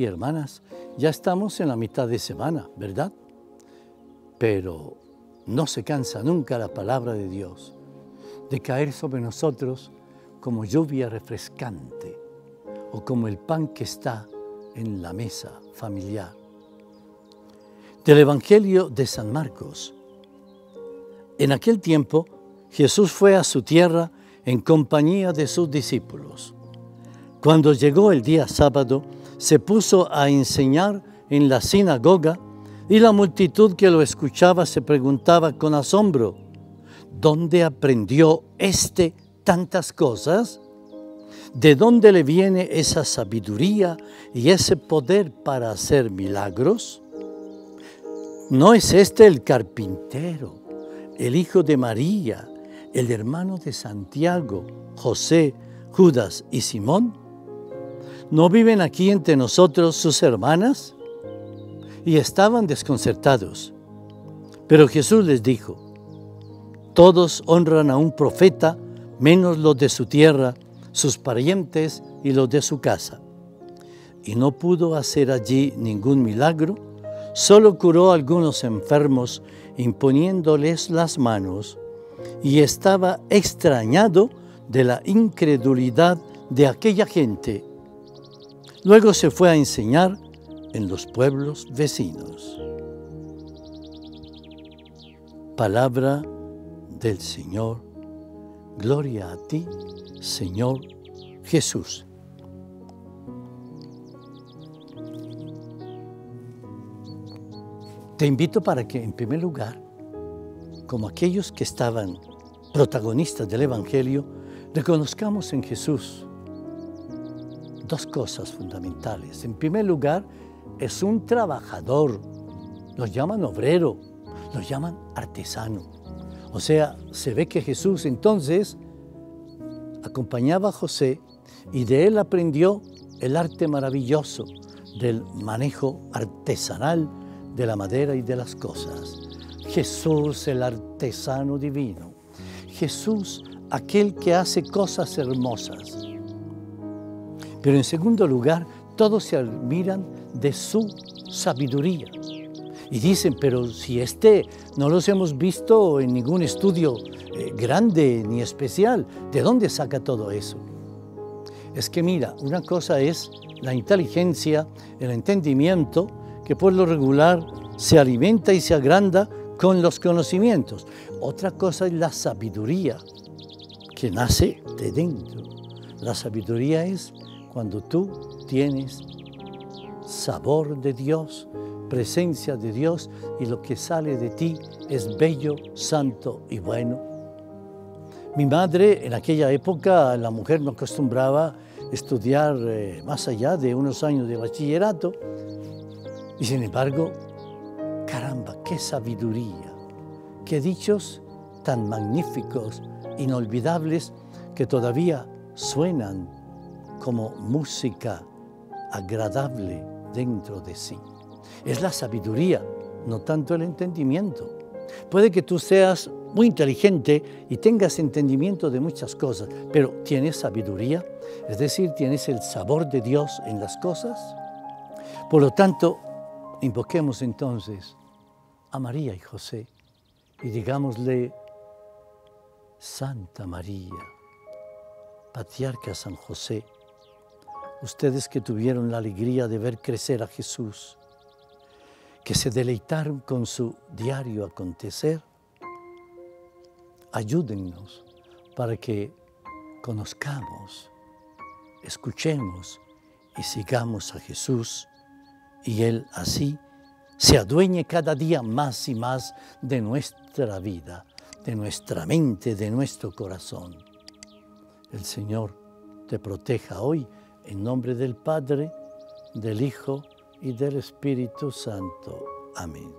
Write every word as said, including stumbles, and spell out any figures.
y hermanas, ya estamos en la mitad de semana, ¿verdad? Pero no se cansa nunca la palabra de Dios de caer sobre nosotros como lluvia refrescante o como el pan que está en la mesa familiar. Del Evangelio de San Marcos. En aquel tiempo, Jesús fue a su tierra en compañía de sus discípulos. Cuando llegó el día sábado, se puso a enseñar en la sinagoga y la multitud que lo escuchaba se preguntaba con asombro, ¿dónde aprendió este tantas cosas? ¿De dónde le viene esa sabiduría y ese poder para hacer milagros? ¿No es este el carpintero, el hijo de María, el hermano de Santiago, José, Judas y Simón? ¿No viven aquí entre nosotros sus hermanas? Y estaban desconcertados. Pero Jesús les dijo, todos honran a un profeta, menos los de su tierra, sus parientes y los de su casa. Y no pudo hacer allí ningún milagro, solo curó a algunos enfermos imponiéndoles las manos, y estaba extrañado de la incredulidad de aquella gente. Luego se fue a enseñar en los pueblos vecinos. Palabra del Señor. Gloria a ti, Señor Jesús. Te invito para que, en primer lugar, como aquellos que estaban protagonistas del Evangelio, reconozcamos en Jesús dos cosas fundamentales. En primer lugar, es un trabajador. Lo llaman obrero, lo llaman artesano. O sea, se ve que Jesús entonces acompañaba a José y de él aprendió el arte maravilloso del manejo artesanal de la madera y de las cosas. Jesús, el artesano divino. Jesús, aquel que hace cosas hermosas. Pero en segundo lugar, todos se admiran de su sabiduría. Y dicen, pero si este no los hemos visto en ningún estudio eh, grande ni especial, ¿de dónde saca todo eso? Es que mira, una cosa es la inteligencia, el entendimiento, que por lo regular se alimenta y se agranda con los conocimientos. Otra cosa es la sabiduría, que nace de dentro. La sabiduría es cuando tú tienes sabor de Dios, presencia de Dios, y lo que sale de ti es bello, santo y bueno. Mi madre, en aquella época, la mujer no acostumbraba estudiar eh, más allá de unos años de bachillerato, y sin embargo, caramba, qué sabiduría, qué dichos tan magníficos, inolvidables, que todavía suenan como música agradable dentro de sí. Es la sabiduría, no tanto el entendimiento. Puede que tú seas muy inteligente y tengas entendimiento de muchas cosas, pero ¿tienes sabiduría? Es decir, ¿tienes el sabor de Dios en las cosas? Por lo tanto, invoquemos entonces a María y José y digámosle, Santa María, Patriarca San José, ustedes que tuvieron la alegría de ver crecer a Jesús, que se deleitaron con su diario acontecer, ayúdennos para que conozcamos, escuchemos y sigamos a Jesús, y Él así se adueñe cada día más y más de nuestra vida, de nuestra mente, de nuestro corazón. El Señor te proteja hoy, en nombre del Padre, del Hijo y del Espíritu Santo. Amén.